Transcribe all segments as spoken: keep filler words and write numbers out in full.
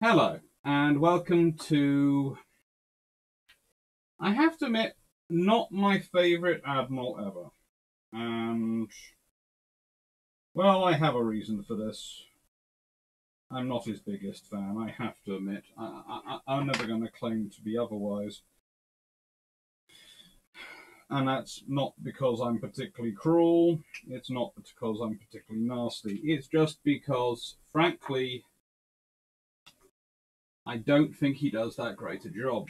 Hello, and welcome to, I have to admit, not my favourite Admiral ever. And, well, I have a reason for this. I'm not his biggest fan, I have to admit. I, I, I'm never going to claim to be otherwise. And that's not because I'm particularly cruel, it's not because I'm particularly nasty, it's just because, frankly, I don't think he does that great a job.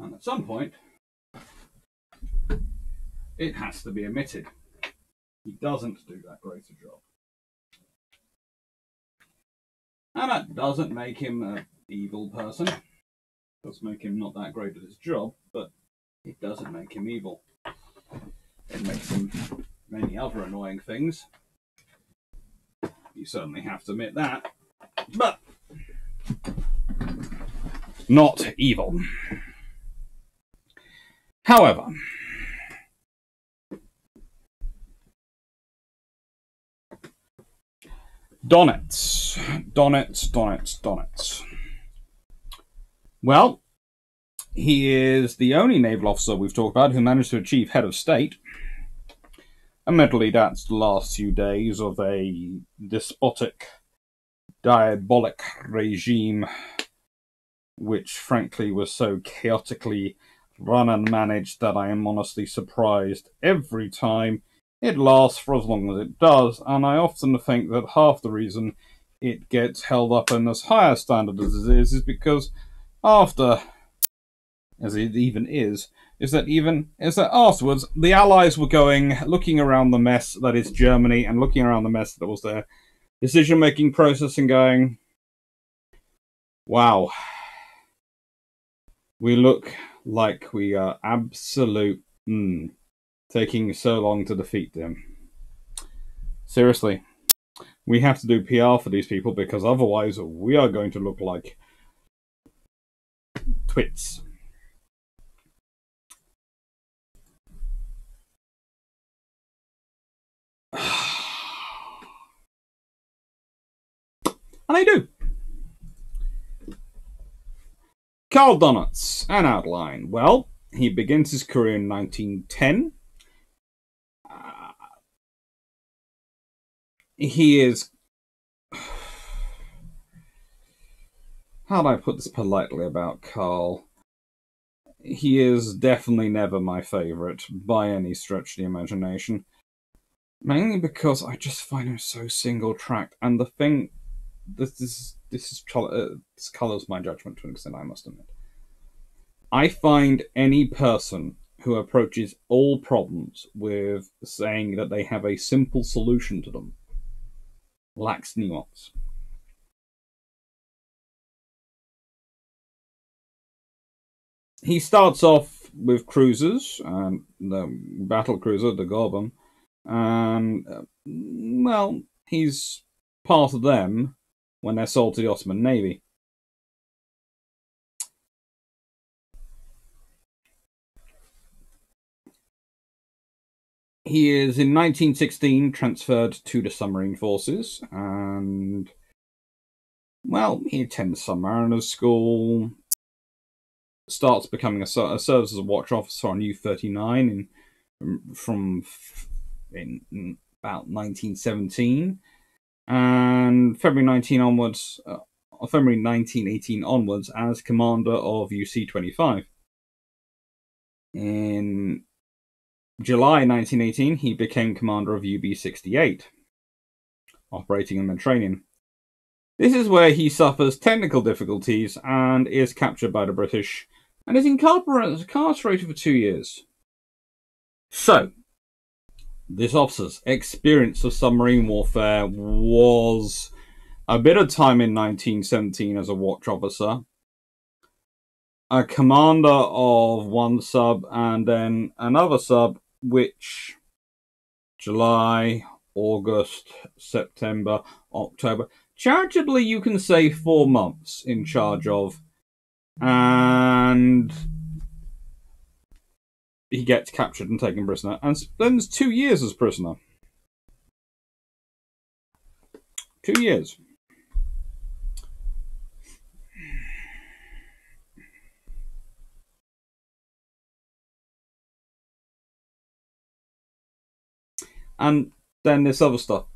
And at some point, it has to be admitted. He doesn't do that great a job. And that doesn't make him an evil person. It does make him not that great at his job, but it doesn't make him evil. It makes him many other annoying things. You certainly have to admit that, but not evil. However, Dönitz, Dönitz, Dönitz, Dönitz. Well, he is the only naval officer we've talked about who managed to achieve head of state. Admittedly, that's the last few days of a despotic, diabolic regime, which frankly was so chaotically run and managed that I am honestly surprised every time it lasts for as long as it does, and I often think that half the reason it gets held up in as high a standard as it is is because after, as it even is, Is that even is that afterwards the Allies were going looking around the mess that is Germany and looking around the mess that was their decision-making process and going, wow, we look like we are absolute mm, taking so long to defeat them. Seriously, we have to do P R for these people because otherwise we are going to look like twits. And I do. Karl Dönitz, an outline. Well, he begins his career in nineteen ten. Uh, he is... How do I put this politely about Karl? He is definitely never my favourite, by any stretch of the imagination. Mainly because I just find him so single-tracked, and the thing... This is this is uh, this colours my judgment to an extent, I must admit. I find any person who approaches all problems with saying that they have a simple solution to them lacks nuance. He starts off with cruisers, um, the battle cruiser, the Goeben, and uh, well, he's part of them when they're sold to the Ottoman Navy. He is, in nineteen sixteen, transferred to the submarine forces, and, well, he attends submariners school, starts becoming a, a serves as a watch officer on U thirty-nine in, from in, in about nineteen seventeen. And February nineteen onwards, uh, February nineteen eighteen onwards, as commander of U C twenty-five. In July nineteen eighteen, he became commander of U B sixty-eight, operating in the Mediterranean. This is where he suffers technical difficulties and is captured by the British, and is incarcerated for two years. So. This officer's experience of submarine warfare was a bit of time in nineteen seventeen as a watch officer, a commander of one sub and then another sub, which July, August, September, October, charitably you can say four months in charge of, and he gets captured and taken prisoner, and spends two years as prisoner. Two years. And then this other stuff.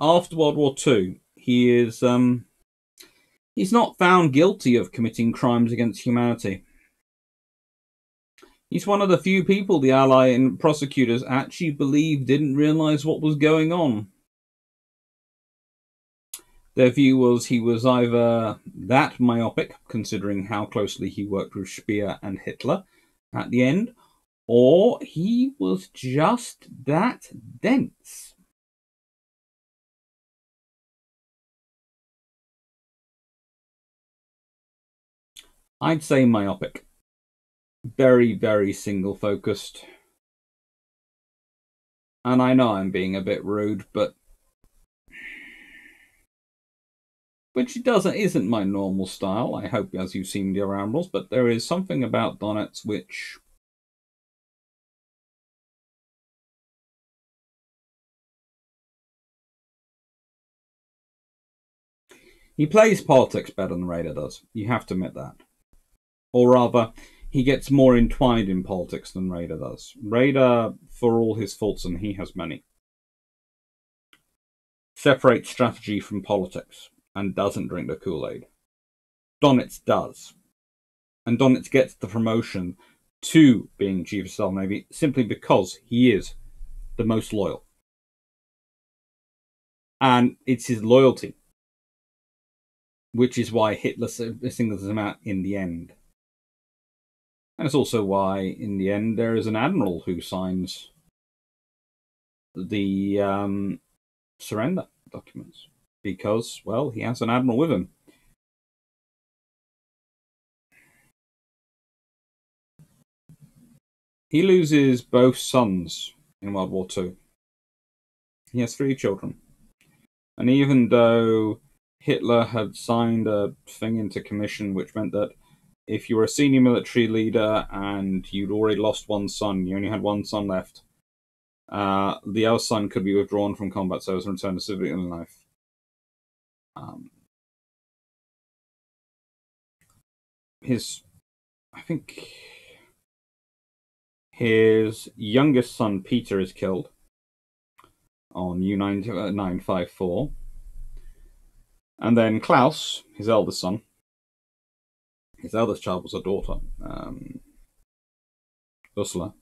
After World War Two, he is um, he's not found guilty of committing crimes against humanity. He's one of the few people the Allied prosecutors actually believed didn't realise what was going on. Their view was he was either that myopic, considering how closely he worked with Speer and Hitler at the end, or he was just that dense. I'd say myopic. Very, very single focused. And I know I'm being a bit rude, but which it doesn't isn't my normal style, I hope, as you've seen the rambles, but there is something about Dönitz which he plays politics better than Raeder does. You have to admit that. Or rather, he gets more entwined in politics than Raeder does. Raeder, for all his faults, and he has many, separates strategy from politics and doesn't drink the Kool-Aid. Dönitz does. And Dönitz gets the promotion to being Chief of Staff Navy simply because he is the most loyal. And it's his loyalty which is why Hitler singles him out in the end. And it's also why, in the end, there is an admiral who signs the um, surrender documents. Because, well, he has an admiral with him. He loses both sons in World War Two. He has three children. And even though Hitler had signed a thing into commission which meant that if you were a senior military leader and you'd already lost one son, you only had one son left, uh, the other son could be withdrawn from combat service and returned to civilian life. Um, his, I think, his youngest son, Peter, is killed on U nine fifty-four. And then Klaus, his eldest son, his eldest child was a daughter, um, Ursula.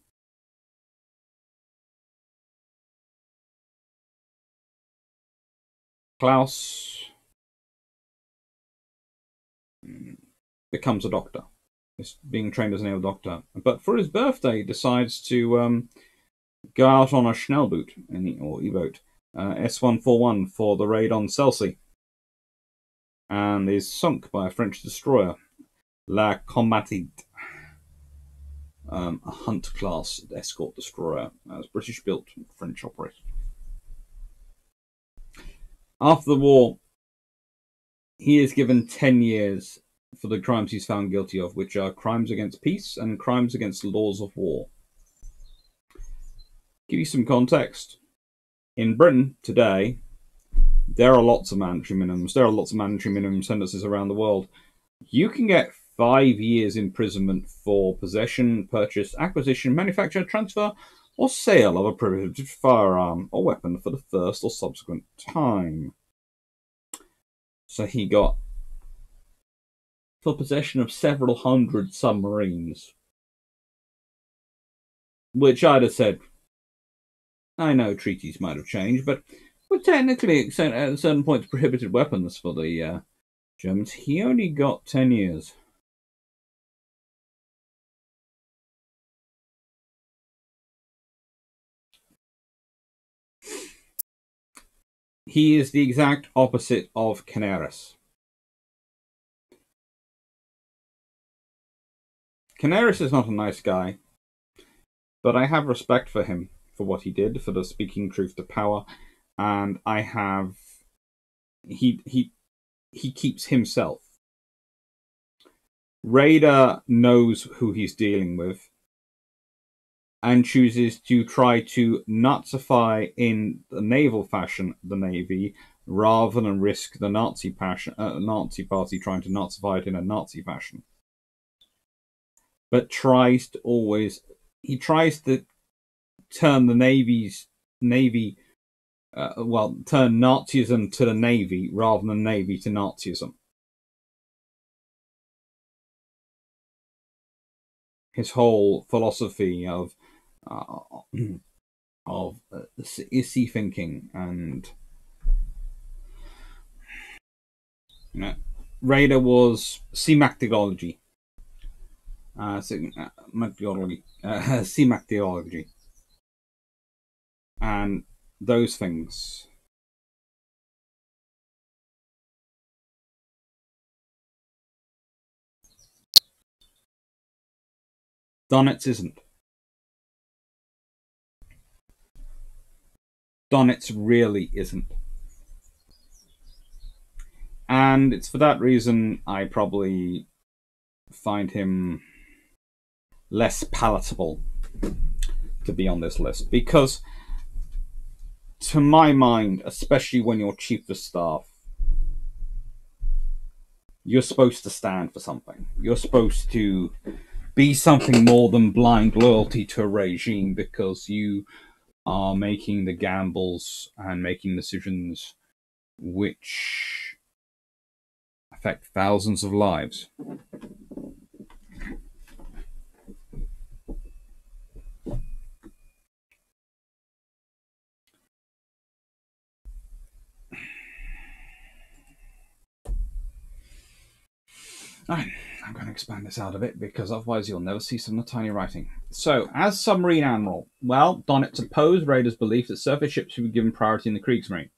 Klaus becomes a doctor, is being trained as a naval doctor, but for his birthday decides to um, go out on a Schnellboot, or E-boat, uh, S one forty-one for the raid on Selsey, and is sunk by a French destroyer, La Comète, um, a Hunt-class escort destroyer, as British-built, French-operated. After the war, he is given ten years for the crimes he's found guilty of, which are crimes against peace and crimes against laws of war. Give you some context. In Britain today, there are lots of mandatory minimums. There are lots of mandatory minimum sentences around the world. You can get five years imprisonment for possession, purchase, acquisition, manufacture, transfer, or sale of a prohibited firearm or weapon for the first or subsequent time. So he got for possession of several hundred submarines, which I'd have said, I know treaties might have changed, but well, technically, at certain points, prohibited weapons for the uh, Germans. He only got ten years. He is the exact opposite of Canaris. Canaris is not a nice guy, but I have respect for him, for what he did, for the speaking truth to power. And I have, he he he keeps himself. Raeder knows who he's dealing with and chooses to try to Nazify in the naval fashion the Navy rather than risk the Nazi, passion, uh, Nazi Party trying to Nazify it in a Nazi fashion. But tries to always, he tries to turn the Navy's, Navy, uh, well, turn Nazism to the Navy rather than Navy to Nazism. His whole philosophy of uh, of uh, I C thinking, and you know, Raeder was C M A C theology, uh, theology, uh, C M A C theology, and those things. Dönitz isn't. Dönitz really isn't. And it's for that reason I probably find him less palatable to be on this list. Because, to my mind, especially when you're Chief of Staff, you're supposed to stand for something. You're supposed to be something more than blind loyalty to a regime, because you are making the gambles and making decisions which affect thousands of lives. Right. I'm going to expand this out a bit, because otherwise you'll never see some of the tiny writing. So, as submarine admiral, well, Dönitz opposed Raeder's belief that surface ships should be given priority in the Kriegsmarine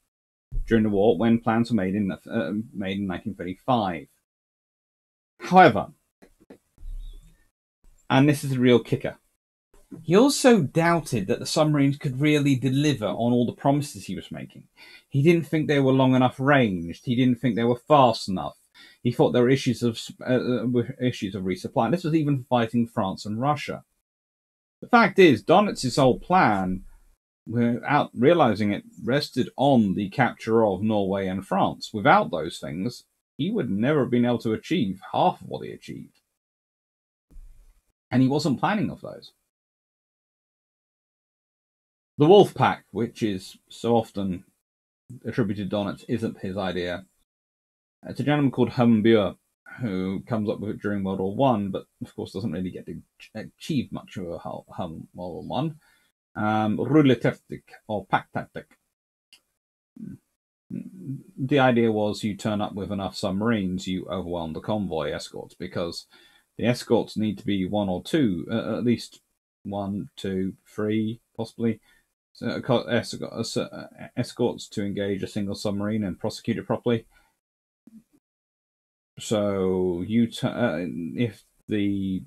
during the war when plans were made in, uh, made in nineteen thirty-five. However, and this is the real kicker, he also doubted that the submarines could really deliver on all the promises he was making. He didn't think they were long enough ranged. He didn't think they were fast enough. He thought there were issues of uh, issues of resupply. This was even fighting France and Russia. The fact is, Dönitz's whole plan, without realizing it, rested on the capture of Norway and France. Without those things, he would never have been able to achieve half of what he achieved. And he wasn't planning of those. The Wolf Pack, which is so often attributed to Dönitz, isn't his idea. It's a gentleman called Hambuer who comes up with it during World War One, but of course doesn't really get to achieve much of a World War One. Um, Rudeltaktik, or pack tactic. The idea was you turn up with enough submarines, you overwhelm the convoy escorts, because the escorts need to be one or two, uh, at least one, two, three, possibly. So, uh, escorts to engage a single submarine and prosecute it properly. So you t uh, if the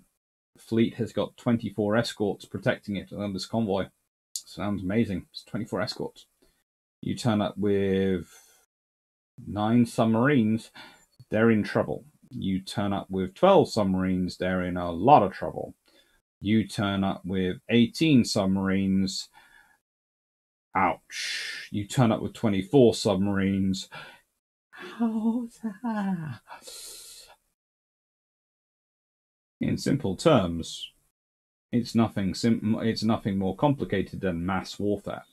fleet has got twenty-four escorts protecting it on this convoy, sounds amazing. It's twenty-four escorts. You turn up with nine submarines, they're in trouble. You turn up with twelve submarines, they're in a lot of trouble. You turn up with eighteen submarines, ouch. You turn up with twenty-four submarines. In simple terms, it's nothing sim it's nothing more complicated than mass warfare.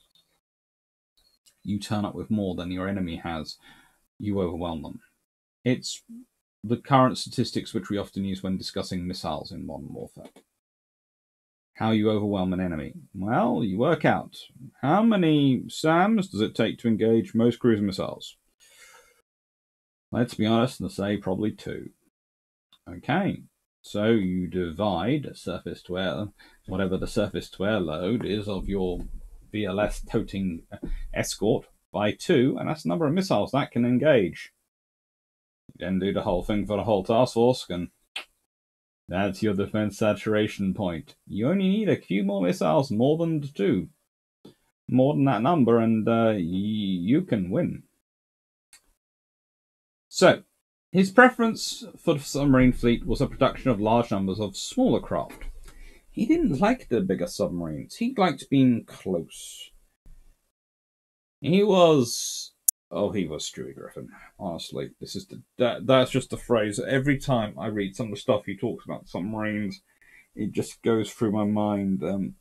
You turn up with more than your enemy has, you overwhelm them. It's the current statistics which we often use when discussing missiles in modern warfare. How you overwhelm an enemy? Well, you work out how many SAMs does it take to engage most cruise missiles. Let's be honest and say probably two. Okay, so you divide surface to air, whatever the surface to air load is of your V L S toting escort, by two, and that's the number of missiles that can engage. You then do the whole thing for the whole task force, and that's your defense saturation point. You only need a few more missiles, more than two, more than that number, and uh, you can win. So, his preference for the submarine fleet was the production of large numbers of smaller craft. He didn't like the bigger submarines. He liked being close. He was Oh, he was Stewie Griffin. Honestly, this is the, that. That's just the phrase. Every time I read some of the stuff he talks about submarines, it just goes through my mind. Um,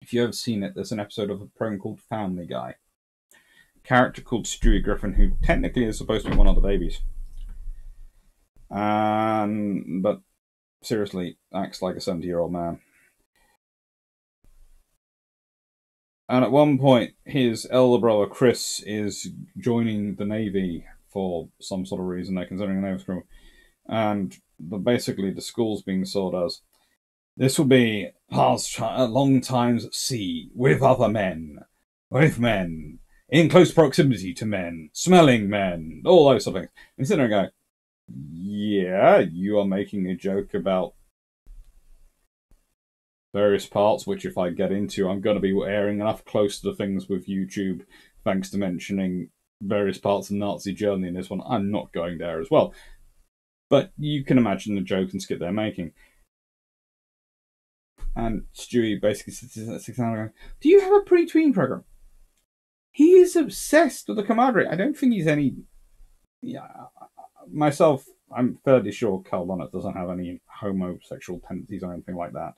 if you ever seen it, there's an episode of a program called Family Guy. A character called Stewie Griffin, who technically is supposed to be one of the babies, um, but seriously acts like a seventy-year-old man. And at one point, his elder brother, Chris, is joining the Navy for some sort of reason. They're considering a Navy crew. And the, basically, the school's being sold as, this will be past long times at sea, with other men, with men, in close proximity to men, smelling men, all those sort of things. And sitting there and going, yeah, you are making a joke about various parts, which if I get into, I'm going to be airing enough close to the things with YouTube, thanks to mentioning various parts of Nazi Germany in this one. I'm not going there as well. But you can imagine the joke and skip they're making. And Stewie basically sits six hours going, do you have a pre-tween program? He is obsessed with the camaraderie. I don't think he's any... Yeah, myself, I'm fairly sure Karl Dönitz doesn't have any homosexual tendencies or anything like that.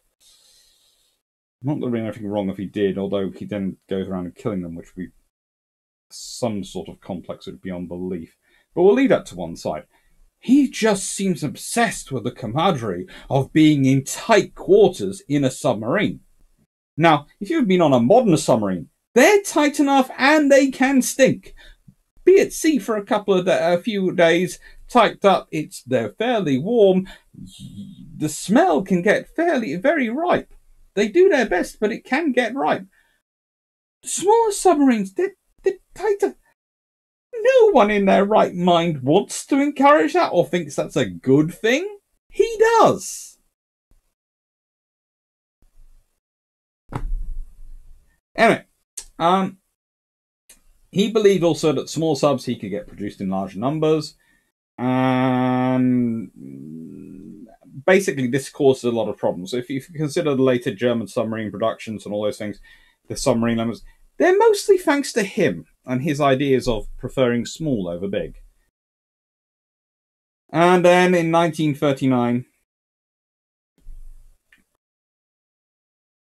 Not that there would be anything wrong if he did, although he then goes around and killing them, which would be some sort of complex that would be beyond belief. But we'll leave that to one side. He just seems obsessed with the camaraderie of being in tight quarters in a submarine. Now, if you've been on a modern submarine, they're tight enough and they can stink. Be at sea for a couple of a few days, tight up, it's they're fairly warm. The smell can get fairly very ripe. They do their best, but it can get ripe. Smaller submarines, they're, they're tighter. No one in their right mind wants to encourage that or thinks that's a good thing. He does. Anyway, um, he believed also that small subs he could get produced in large numbers. Um... Basically, this causes a lot of problems. So if you consider the later German submarine productions and all those things, the submarine numbers, they're mostly thanks to him and his ideas of preferring small over big. And then in nineteen thirty-nine,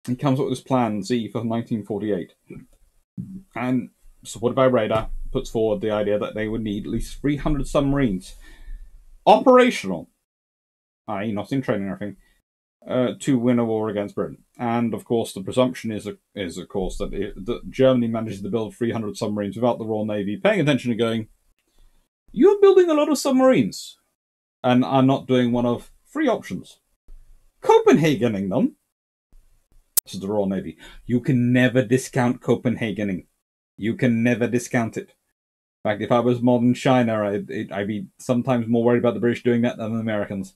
he comes up with this Plan Z for nineteen forty-eight. And supported by Raeder, puts forward the idea that they would need at least three hundred submarines operational, that is not in training or anything, uh, to win a war against Britain. And, of course, the presumption is, is of course, that, it, that Germany manages to build three hundred submarines without the Royal Navy paying attention and going, you're building a lot of submarines and are not doing one of three options. Copenhagening them. This is the Royal Navy. You can never discount Copenhagening. You can never discount it. In fact, if I was modern China, I'd, it, I'd be sometimes more worried about the British doing that than the Americans.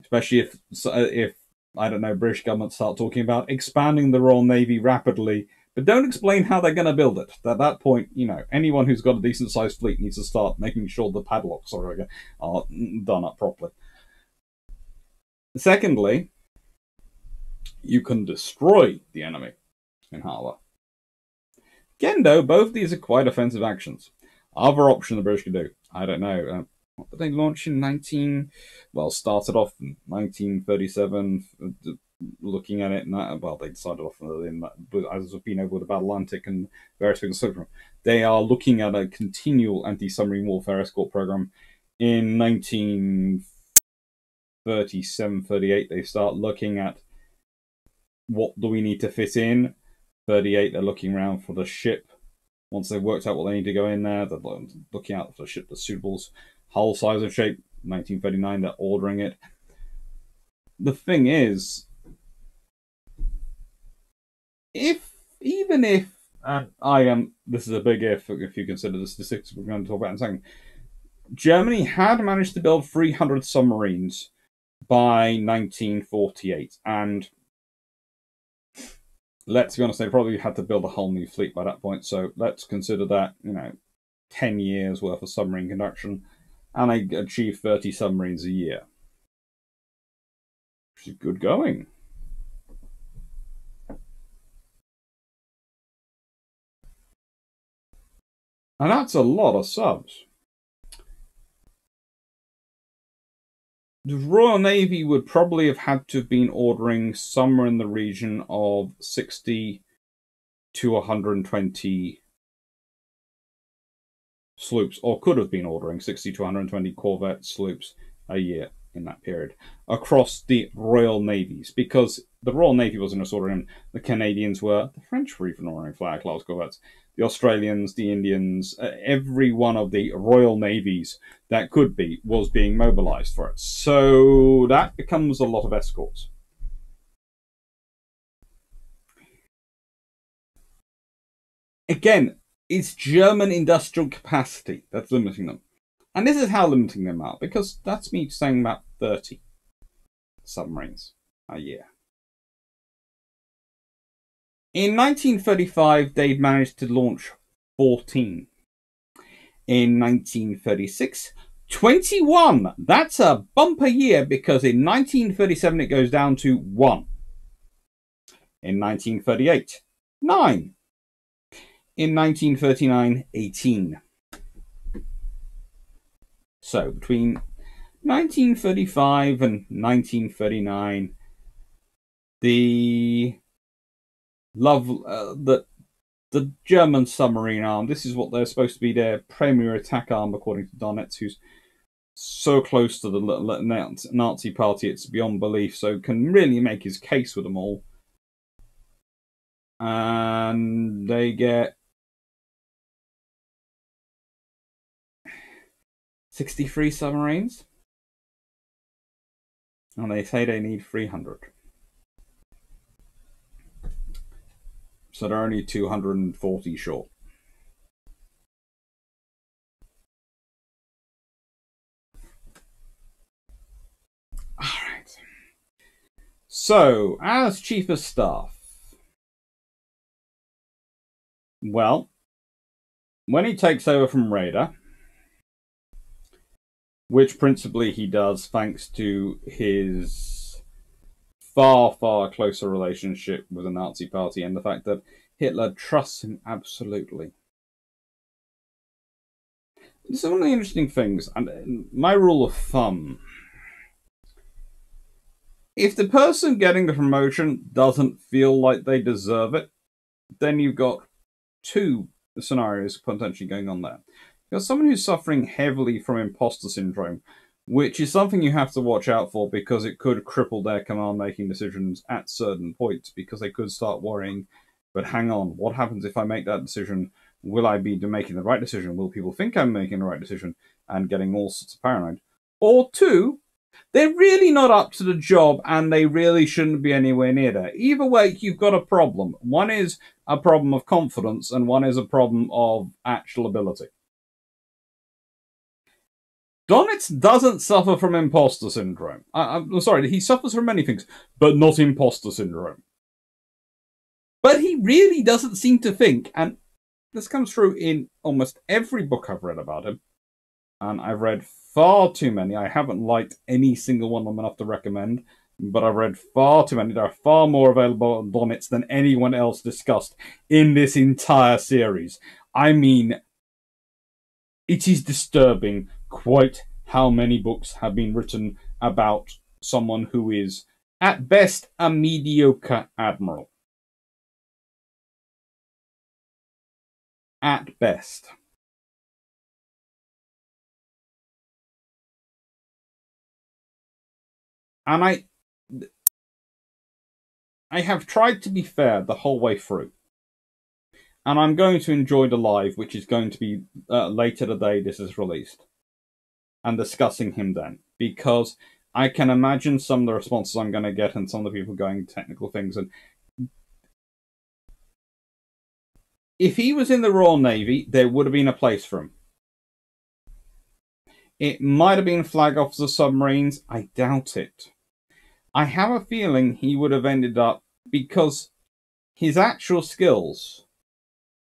Especially if, if I don't know, British government start talking about expanding the Royal Navy rapidly, but don't explain how they're going to build it. At that point, you know, anyone who's got a decent-sized fleet needs to start making sure the padlocks are, are done up properly. Secondly, you can destroy the enemy in harbour. Again, though, both of these are quite offensive actions. Other option the British could do, I don't know. Um, what did they launch in nineteen? Well, started off in nineteen thirty-seven. Looking at it, and well, they decided off in as we've been over the Atlantic and various things. They are looking at a continual anti-submarine warfare escort program. In nineteen thirty-seven, thirty-eight, they start looking at what do we need to fit in. thirty-eight, they're looking around for the ship. Once they've worked out what they need to go in there, they're looking out for the ship that's suitable, hull size and shape. nineteen thirty-nine, they're ordering it. The thing is, if, even if, and I am, this is a big if, if you consider the statistics we're going to talk about in a second, Germany had managed to build three hundred submarines by nineteen forty-eight, and let's be honest, they probably had to build a whole new fleet by that point, so let's consider that, you know, ten years worth of submarine conduction, and they achieved thirty submarines a year. Which is good going. Now that's a lot of subs. The Royal Navy would probably have had to have been ordering somewhere in the region of sixty to one hundred twenty sloops, or could have been ordering sixty to one hundred twenty corvette sloops a year in that period across the Royal Navies, because the Royal Navy wasn't just ordering them. The Canadians were, the French were even ordering flag class corvettes, the Australians, the Indians, uh, every one of the Royal Navies that could be was being mobilized for it. So that becomes a lot of escorts. Again, it's German industrial capacity that's limiting them. And this is how limiting them are, because that's me saying about thirty submarines a year. In nineteen thirty-five, they'd managed to launch fourteen. In nineteen thirty-six, twenty-one. That's a bumper year, because in nineteen thirty-seven, it goes down to one. In nineteen thirty-eight, nine. In nineteen thirty-nine, eighteen. So between nineteen thirty-five and nineteen thirty-nine, the love uh, the the German submarine arm. This is what they're supposed to be, their premier attack arm, according to Dönitz, who's so close to the Nazi Party it's beyond belief. So can really make his case with them all, and they get sixty-three submarines, and they say they need three hundred. So they're only two hundred forty short. All right. So, as Chief of Staff, well, when he takes over from Raeder, which principally he does thanks to his far, far closer relationship with the Nazi Party and the fact that Hitler trusts him absolutely. It's one of the interesting things, and my rule of thumb. If the person getting the promotion doesn't feel like they deserve it, then you've got two scenarios potentially going on there. Because someone who's suffering heavily from imposter syndrome, which is something you have to watch out for, because it could cripple their command-making decisions at certain points, because they could start worrying, but hang on, what happens if I make that decision? Will I be making the right decision? Will people think I'm making the right decision? And getting all sorts of paranoid. Or two, they're really not up to the job and they really shouldn't be anywhere near there. Either way, you've got a problem. One is a problem of confidence and one is a problem of actual ability. Dönitz doesn't suffer from imposter syndrome. I, I'm sorry, he suffers from many things, but not imposter syndrome. But he really doesn't seem to think, and this comes through in almost every book I've read about him, and I've read far too many. I haven't liked any single one of them enough to recommend, but I've read far too many. There are far more available on Dönitz than anyone else discussed in this entire series. I mean, it is disturbing quite how many books have been written about someone who is, at best, a mediocre admiral. At best. And I... I have tried to be fair the whole way through. And I'm going to enjoy the live, which is going to be uh, later the day this is released, and discussing him then, because I can imagine some of the responses I'm going to get and some of the people going technical things. And if he was in the Royal Navy, there would have been a place for him. It might have been flag officer submarines. I doubt it. I have a feeling he would have ended up, because his actual skills,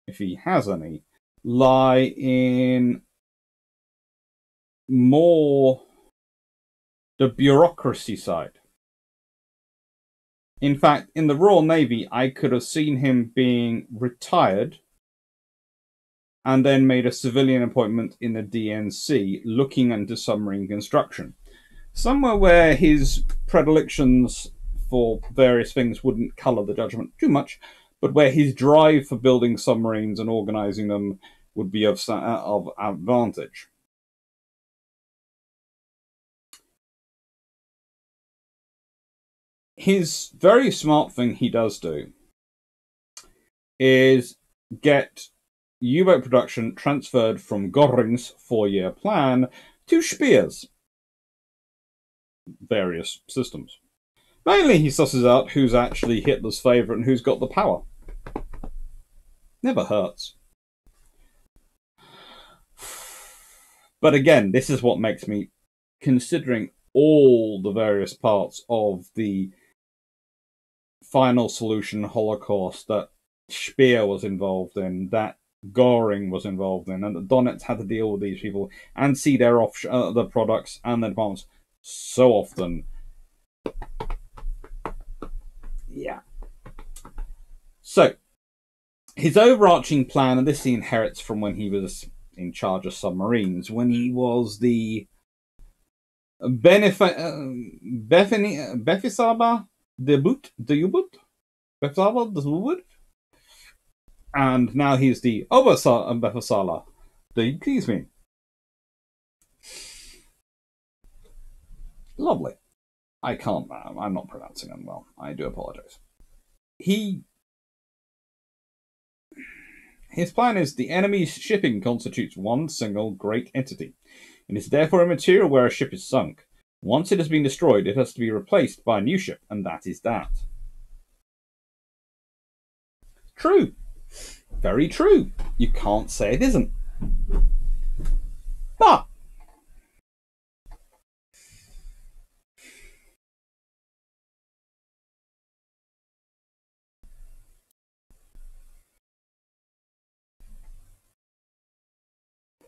if he has any, lie in more the bureaucracy side. In fact, in the Royal Navy, I could have seen him being retired and then made a civilian appointment in the D N C, looking into submarine construction. Somewhere where his predilections for various things wouldn't colour the judgment too much, but where his drive for building submarines and organising them would be of, of advantage. His very smart thing he does do is get U-boat production transferred from Göring's four-year plan to Speer's various systems. Mainly he susses out who's actually Hitler's favourite and who's got the power. Never hurts. But again, this is what makes me, considering all the various parts of the final solution Holocaust that Speer was involved in, that Göring was involved in, and that Dönitz had to deal with these people and see their off uh, the products and their departments so often. Yeah. So, his overarching plan, and this he inherits from when he was in charge of submarines, when he was the Benef uh, Befisaba de Boot, de U-Boot? Befisaba de U-Boot? And now he's the Obasa Befisala. Do you please me? Lovely. I can't, I'm not pronouncing them well. I do apologise. He... His plan is the enemy's shipping constitutes one single great entity. It is therefore immaterial where a ship is sunk. Once it has been destroyed, it has to be replaced by a new ship, and that is that. True. Very true. You can't say it isn't. But...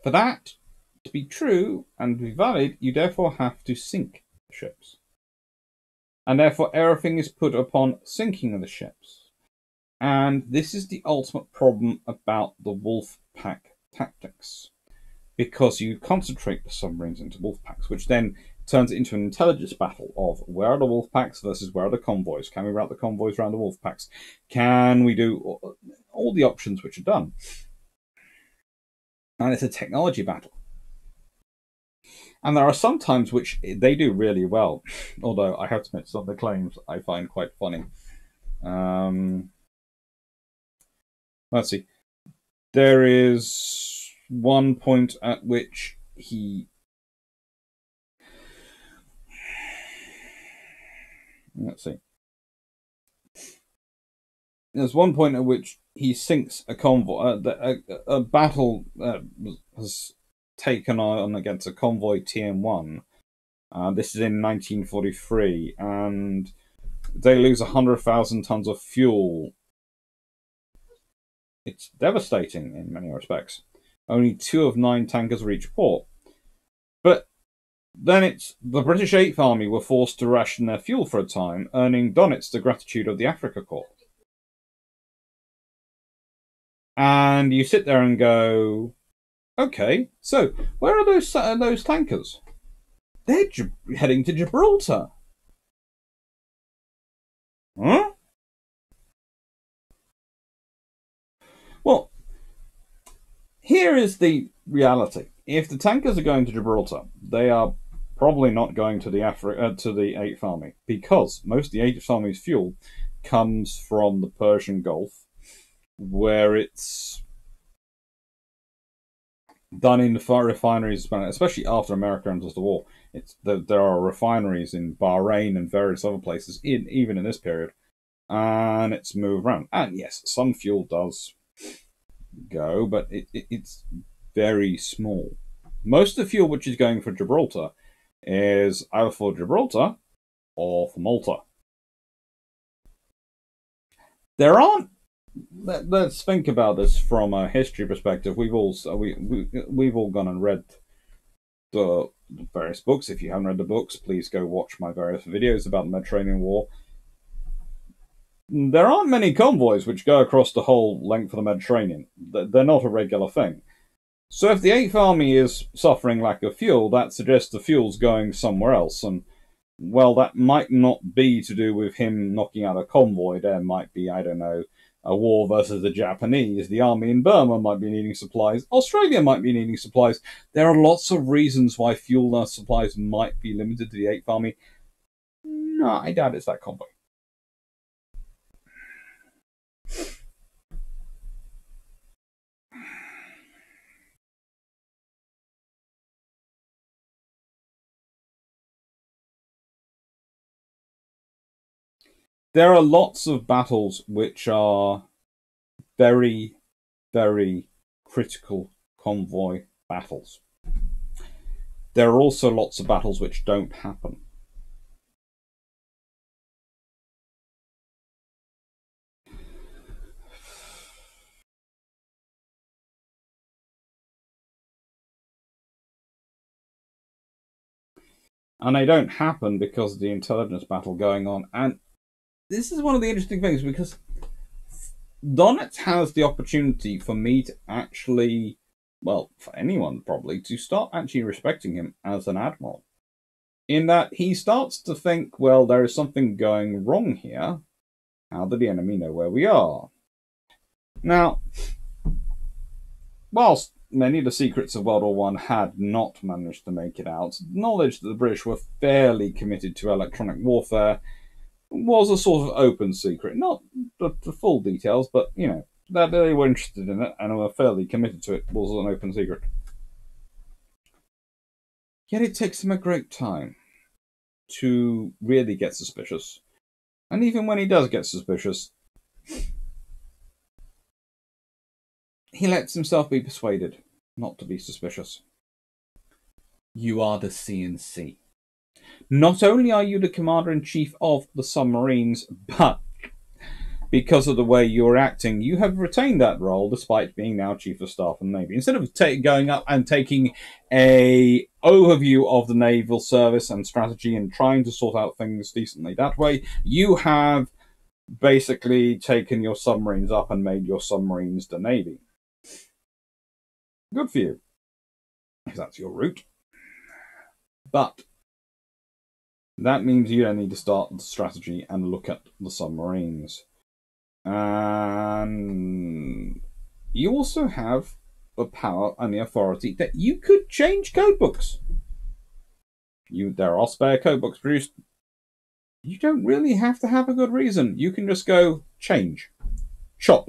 for that to be true and be valid, you therefore have to sink the ships. And therefore everything is put upon sinking of the ships. And this is the ultimate problem about the wolf pack tactics. Because you concentrate the submarines into wolf packs, which then turns it into an intelligence battle of where are the wolf packs versus where are the convoys? Can we route the convoys around the wolf packs? Can we do all the options which are done? And it's a technology battle. And there are some times which they do really well, although I have to admit some of the claims I find quite funny. Um, let's see. There is one point at which he... Let's see. There's one point at which he sinks a convoy. Uh, the, a, a battle uh, has taken on against a convoy T M one. Uh, this is in nineteen forty-three, and they lose one hundred thousand tons of fuel. It's devastating in many respects. Only two of nine tankers reach port. But then it's the British Eighth Army were forced to ration their fuel for a time, earning Dönitz the gratitude of the Africa Corps. And you sit there and go, okay, so where are those uh, those tankers? They're heading to Gibraltar. Huh? Well, here is the reality. If the tankers are going to Gibraltar, they are probably not going to the Afri uh, to the Eighth Army, because most of the Eighth Army's fuel comes from the Persian Gulf, where it's done in refineries, especially after America enters the war. It's the, there are refineries in Bahrain and various other places, in, even in this period, and it's moved around. And yes, some fuel does go, but it, it, it's very small. Most of the fuel which is going for Gibraltar is either for Gibraltar or for Malta. There aren't Let, let's think about this from a history perspective. We've all we, we we've all gone and read the various books. If you haven't read the books, please go watch my various videos about the Mediterranean War. There aren't many convoys which go across the whole length of the Mediterranean. They're not a regular thing. So if the Eighth Army is suffering lack of fuel, that suggests the fuel's going somewhere else. And, well, that might not be to do with him knocking out a convoy. There might be, I don't know, a war versus the Japanese. The army in Burma might be needing supplies. Australia might be needing supplies. There are lots of reasons why fuel supplies might be limited to the Eighth Army. No, I doubt it's that convoy. There are lots of battles which are very, very critical convoy battles. There are also lots of battles which don't happen. And they don't happen because of the intelligence battle going on. And this is one of the interesting things, because Dönitz has the opportunity for me to actually, well, for anyone probably, to start actually respecting him as an admiral. In that he starts to think, well, there is something going wrong here. How did the enemy know where we are? Now, whilst many of the secrets of World War One had not managed to make it out, knowledge that the British were fairly committed to electronic warfare was a sort of open secret. Not the, the full details, but, you know, that they were interested in it and were fairly committed to it was an open secret. Yet it takes him a great time to really get suspicious. And even when he does get suspicious, he lets himself be persuaded not to be suspicious. You are the C N C. Not only are you the commander-in-chief of the submarines, but because of the way you're acting, you have retained that role despite being now chief of staff of the Navy. Instead of going up and taking an overview of the naval service and strategy and trying to sort out things decently that way, you have basically taken your submarines up and made your submarines the Navy. Good for you, if that's your route. But that means you don't need to start the strategy and look at the submarines. And you also have the power and the authority that you could change codebooks. You, there are spare codebooks produced. You don't really have to have a good reason. You can just go change, chop.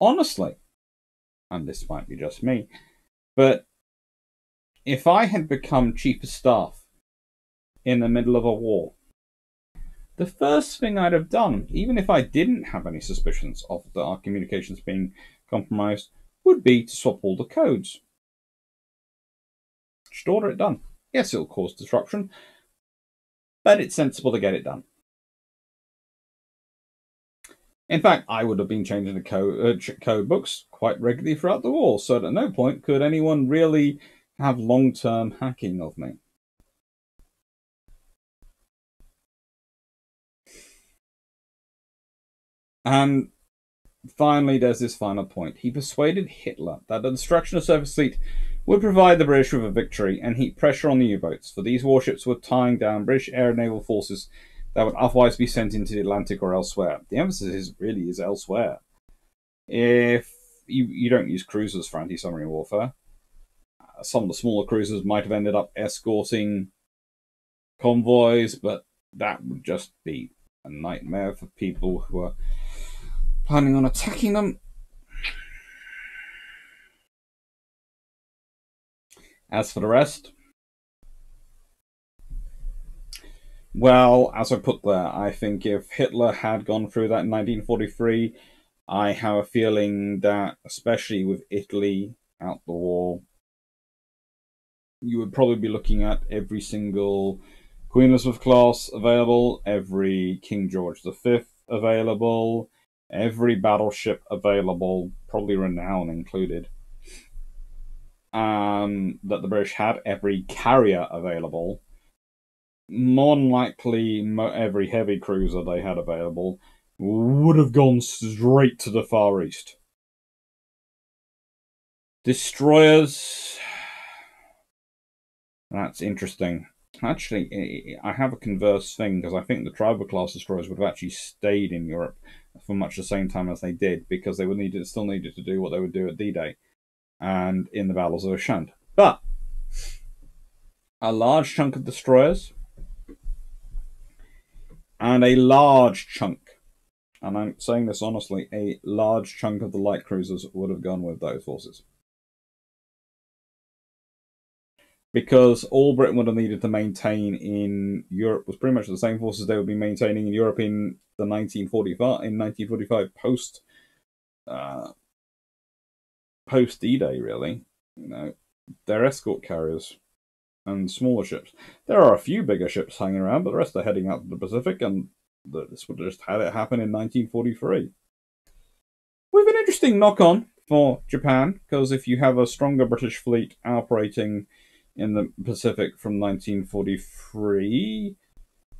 Honestly, and this might be just me, but if I had become chief of staff in the middle of a war, the first thing I'd have done, even if I didn't have any suspicions of our communications being compromised, would be to swap all the codes. Just order it done. Yes, it'll cause disruption, but it's sensible to get it done. In fact, I would have been changing the code, uh, code books quite regularly throughout the war, so at no point could anyone really have long-term hacking of me. And finally, there's this final point. He persuaded Hitler that the destruction of surface fleet would provide the British with a victory and heap pressure on the U-boats, for these warships were tying down British air and naval forces that would otherwise be sent into the Atlantic or elsewhere. The emphasis is really is elsewhere. If you, you don't use cruisers for anti-submarine warfare, uh, some of the smaller cruisers might have ended up escorting convoys, but that would just be a nightmare for people who are planning on attacking them. As for the rest, well, as I put there, I think if Hitler had gone through that in nineteen forty-three, I have a feeling that, especially with Italy out the war, you would probably be looking at every single Queen Elizabeth class available, every King George the Fifth available, every battleship available, probably Renown included, um, that the British had, every carrier available. more than likely every heavy cruiser they had available would have gone straight to the Far East. Destroyers. That's interesting. Actually, I have a converse thing, because I think the Tribal-class destroyers would have actually stayed in Europe for much the same time as they did, because they would need still needed to do what they would do at D-Day and in the battles of Oshand. But a large chunk of destroyers and a large chunk, and I'm saying this honestly, a large chunk of the light cruisers would have gone with those forces. Because all Britain would have needed to maintain in Europe was pretty much the same forces they would be maintaining in Europe in the nineteen forty-five post uh, post D-Day, really. You know, they're escort carriers and smaller ships. There are a few bigger ships hanging around, but the rest are heading out to the Pacific, and this would have just had it happen in nineteen forty-three. We have an interesting knock-on for Japan, because if you have a stronger British fleet operating in the Pacific from nineteen forty-three,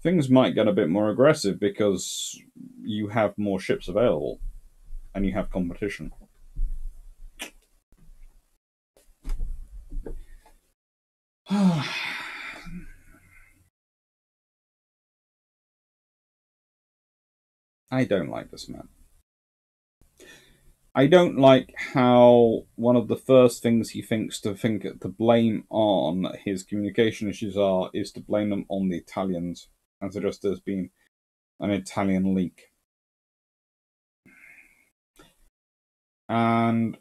things might get a bit more aggressive because you have more ships available and you have competition. I don't like this man. I don't like how one of the first things he thinks to think to blame on his communication issues are is to blame them on the Italians, and suggest there's been an Italian leak. And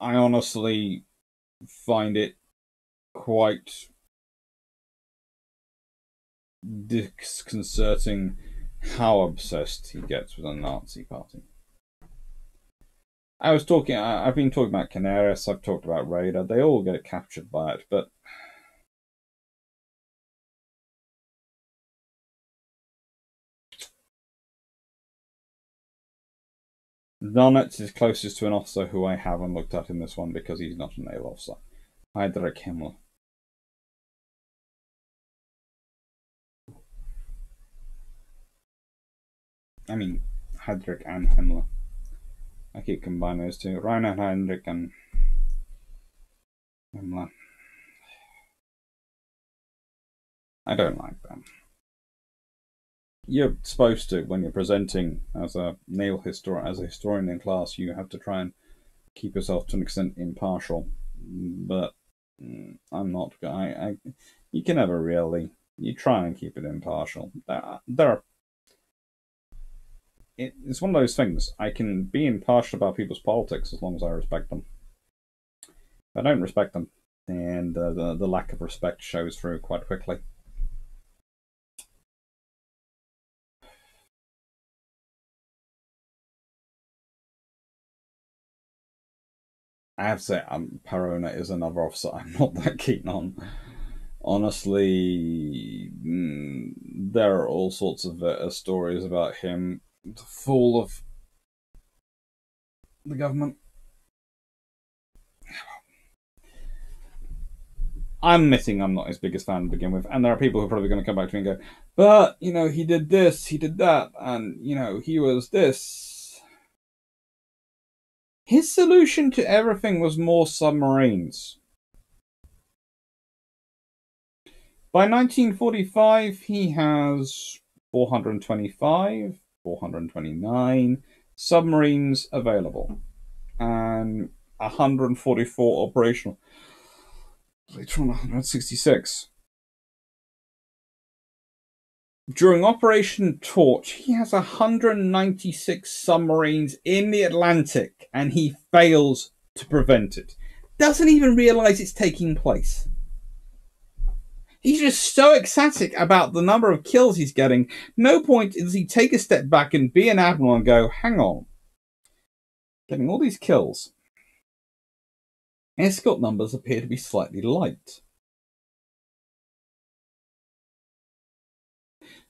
I honestly find it quite disconcerting how obsessed he gets with the Nazi Party. I was talking, I've been talking about Canaris, I've talked about Raeder, they all get captured by it, but Dönitz is closest to an officer who I haven't looked at in this one because he's not a naval officer. Heinrich Himmler. I mean, Heinrich and Himmler. I keep combining those two. Rainer, Heinrich, and Himmler. I don't like them. You're supposed to, when you're presenting as a naval historian, as a historian in class, you have to try and keep yourself to an extent impartial. But mm, I'm not. I, I. You can never really. You try and keep it impartial. There, there are. It's one of those things. I can be impartial about people's politics as long as I respect them. If I don't respect them, and uh, the, the lack of respect shows through quite quickly. I have to say, um, Perona is another officer I'm not that keen on. Honestly, mm, there are all sorts of uh, stories about him. The fall of the government. I'm admitting I'm not his biggest fan to begin with, and there are people who are probably going to come back to me and go, but, you know, he did this, he did that, and, you know, he was this. His solution to everything was more submarines. By nineteen forty-five, he has four hundred twenty-five. four hundred twenty-nine submarines available and one hundred forty-four operational. Later on, one hundred sixty-six. During Operation Torch, he has one hundred ninety-six submarines in the Atlantic and he fails to prevent it. Doesn't even realize it's taking place. He's just so ecstatic about the number of kills he's getting. No point does he take a step back and be an admiral and go, hang on. Getting all these kills. Escort numbers appear to be slightly light.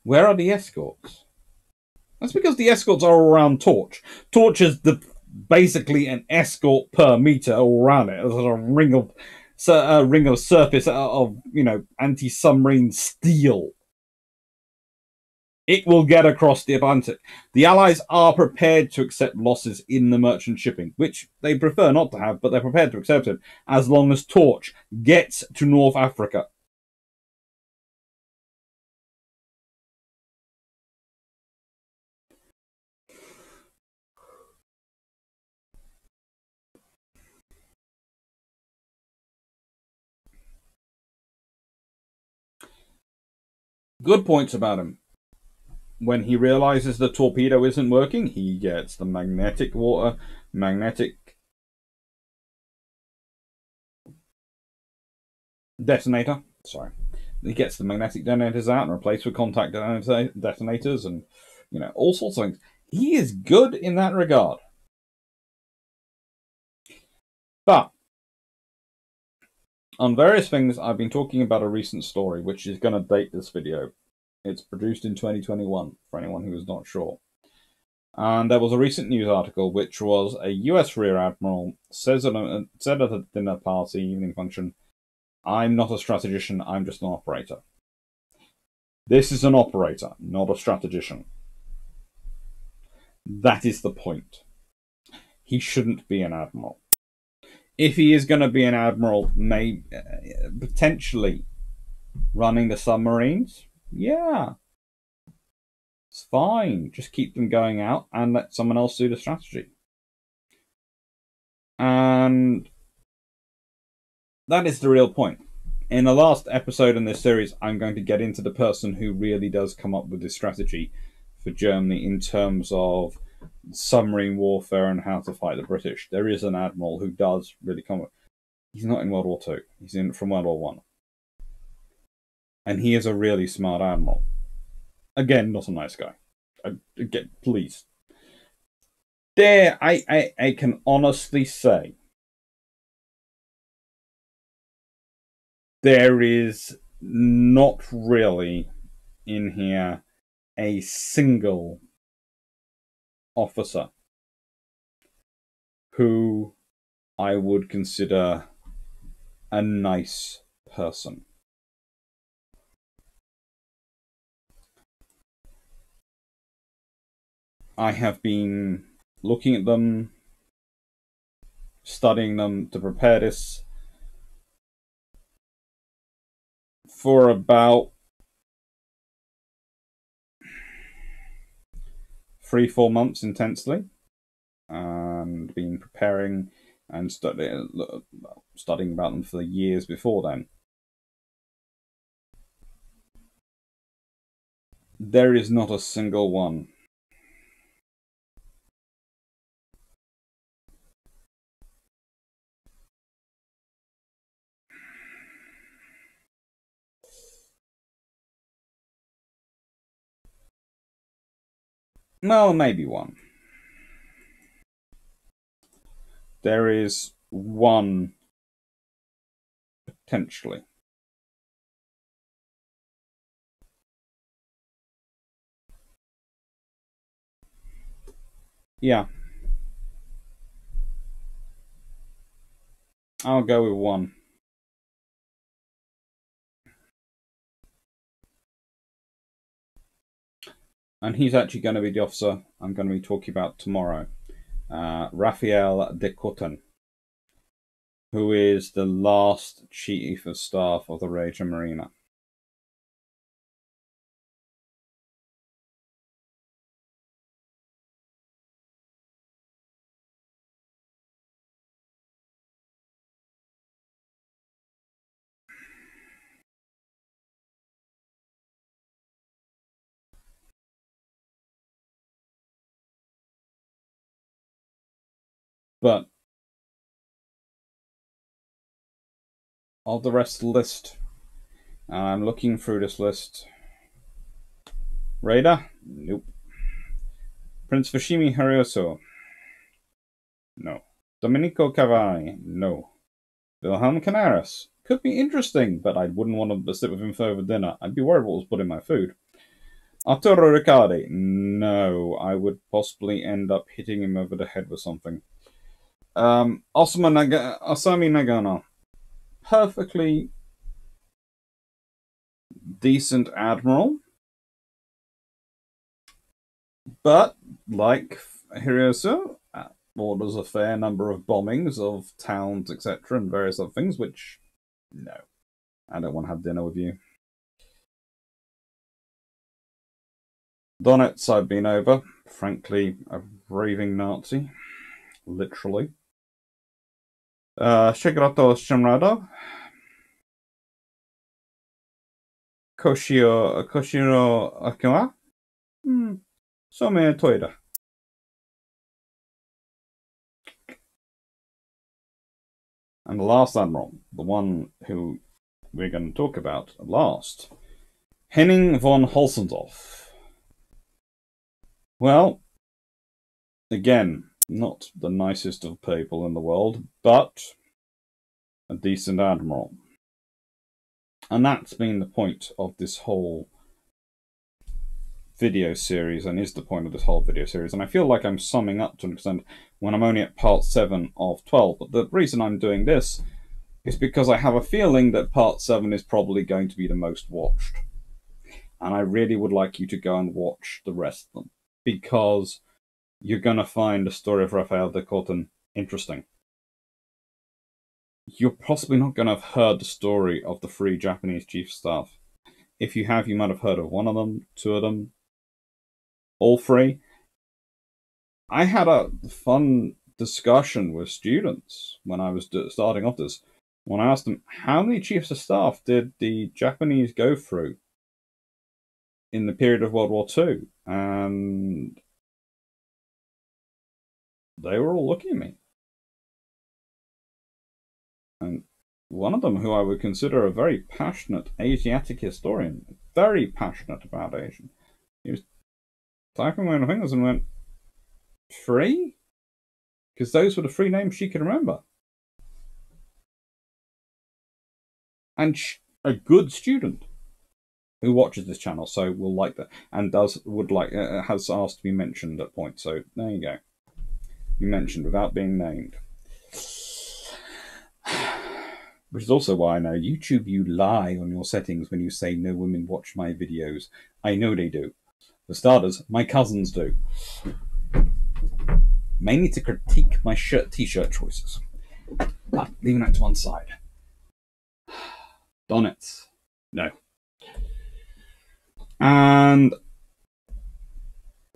Where are the escorts? That's because the escorts are all around Torch. Torch is the, basically an escort per meter all around it. There's a ring of uh, ring of surface of, you know, anti-submarine steel. It will get across the Atlantic. The Allies are prepared to accept losses in the merchant shipping, which they prefer not to have, but they're prepared to accept it, as long as Torch gets to North Africa. Good points about him. When he realizes the torpedo isn't working, he gets the magnetic water, magnetic detonator. Sorry. He gets the magnetic detonators out and replaced with contact detonators and, you know, all sorts of things. He is good in that regard. But on various things, I've been talking about a recent story, which is going to date this video. It's produced in twenty twenty-one, for anyone who is not sure. And there was a recent news article, which was a U S Rear Admiral says at a, said at a dinner party, evening function, "I'm not a strategician, I'm just an operator." This is an operator, not a strategician. That is the point. He shouldn't be an admiral. If he is going to be an admiral, may, uh, potentially running the submarines, yeah, it's fine. Just keep them going out and let someone else do the strategy. And that is the real point. In the last episode in this series, I'm going to get into the person who really does come up with the strategy for Germany in terms of submarine warfare and how to fight the British. There is an admiral who does really come up. He's not in World War Two. He's in from World War One. And he is a really smart admiral. Again, not a nice guy. I, again, please. There, I, I, I can honestly say there is not really in here a single officer who I would consider a nice person. I have been looking at them, studying them to prepare this for about three, four months intensely, and been preparing and study, studying about them for the years before then. There is not a single one Well, maybe one. There is one, potentially. Yeah. I'll go with one. And he's actually going to be the officer I'm going to be talking about tomorrow. Uh, Raffaele de Courten, who is the last chief of staff of the Regia Marina. But of the rest of the list, I'm looking through this list. Raeder? Nope. Prince Fushimi Hiroyasu? No. Domenico Cavagnari? No. Wilhelm Canaris? Could be interesting, but I wouldn't want to sit with him for over dinner. I'd be worried what was put in my food. Arturo Riccardi? No. I would possibly end up hitting him over the head with something. Um, Osami Nagano, perfectly decent admiral. But, like Hiroyasu, orders a fair number of bombings of towns, et cetera, and various other things, which, no, I don't want to have dinner with you. Donitz I've been over. Frankly, a raving Nazi. Literally. Uh, Shigetarō Shimada. Koshirō Oikawa. Hmm. Soemu Toyoda. And the last admiral, the one who we're going to talk about at last, Henning von Holtzendorff. Well, again, not the nicest of people in the world, but a decent admiral. And that's been the point of this whole video series, and is the point of this whole video series. And I feel like I'm summing up to an extent when I'm only at part seven of twelve. But the reason I'm doing this is because I have a feeling that part seven is probably going to be the most watched. And I really would like you to go and watch the rest of them, because you're going to find the story of Raffaele de Courten interesting. You're possibly not going to have heard the story of the three Japanese chief of staff. If you have, you might have heard of one of them, two of them, all three. I had a fun discussion with students when I was starting off this, when I asked them, how many chiefs of staff did the Japanese go through in the period of World War Two? And they were all looking at me. And one of them, who I would consider a very passionate Asiatic historian, very passionate about Asian, he was typing my fingers and went, three? Because those were the three names she could remember. And sh a good student who watches this channel, so will like that, and does would like uh, has asked to be mentioned at point. So there you go. You mentioned without being named. Which is also why I know YouTube, you lie on your settings when you say no women watch my videos. I know they do. For starters, my cousins do. Mainly to critique my shirt, t-shirt choices. But leaving that to one side. Donitz. No. And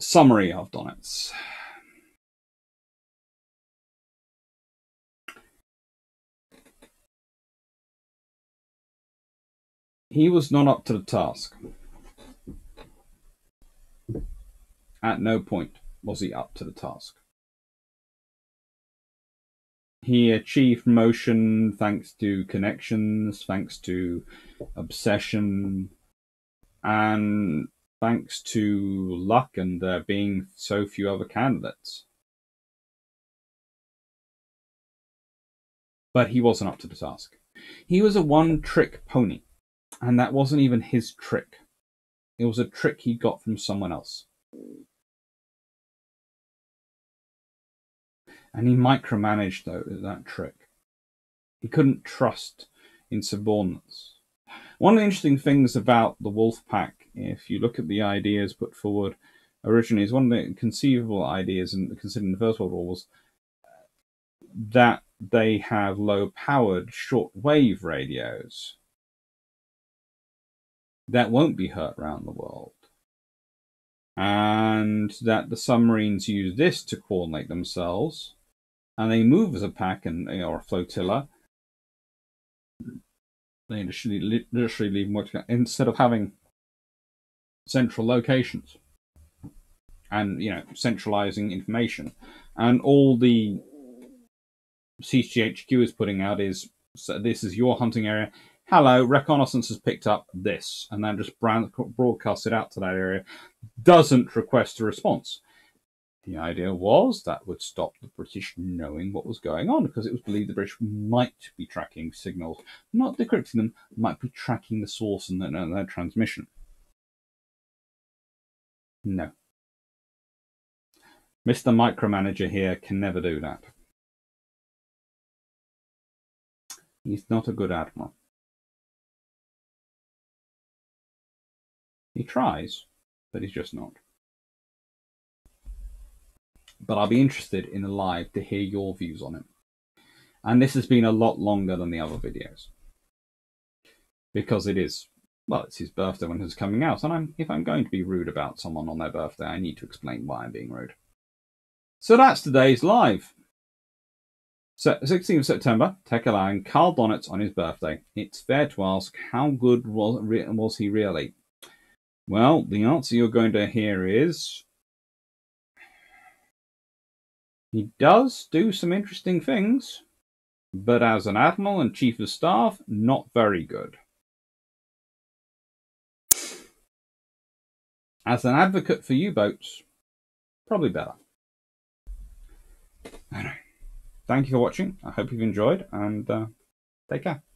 summary of Donitz. He was not up to the task. At no point was he up to the task. He achieved promotion thanks to connections, thanks to obsession, and thanks to luck and there being so few other candidates. But he wasn't up to the task. He was a one-trick pony. And that wasn't even his trick. It was a trick he got from someone else. And he micromanaged though, that trick. He couldn't trust insubordinates. One of the interesting things about the wolf pack, if you look at the ideas put forward originally, is one of the conceivable ideas in considering the First World War was that they have low-powered shortwave radios that won't be hurt around the world. And that the submarines use this to coordinate themselves, and they move as a pack and or a flotilla. They literally, literally leave much instead of having central locations and, you know, centralizing information. And all the C C H Q is putting out is, so this is your hunting area. Hello, reconnaissance has picked up this, and then just brand, broadcast it out to that area. Doesn't request a response. The idea was that would stop the British knowing what was going on, because it was believed the British might be tracking signals, not decrypting them, might be tracking the source and their, their transmission. No. Mister Micromanager here can never do that. He's not a good admiral. He tries, but he's just not. But I'll be interested in the live to hear your views on it. And this has been a lot longer than the other videos. Because it is, well, it's his birthday when it's coming out. And I'm, if I'm going to be rude about someone on their birthday, I need to explain why I'm being rude. So that's today's live. So, sixteenth of September, tech allowing Karl Dönitz on his birthday. It's fair to ask, how good was, was he really? Well, the answer you're going to hear is... he does do some interesting things, but as an admiral and chief of staff, not very good. As an advocate for U-boats, probably better. Anyway, thank you for watching. I hope you've enjoyed, and uh, take care.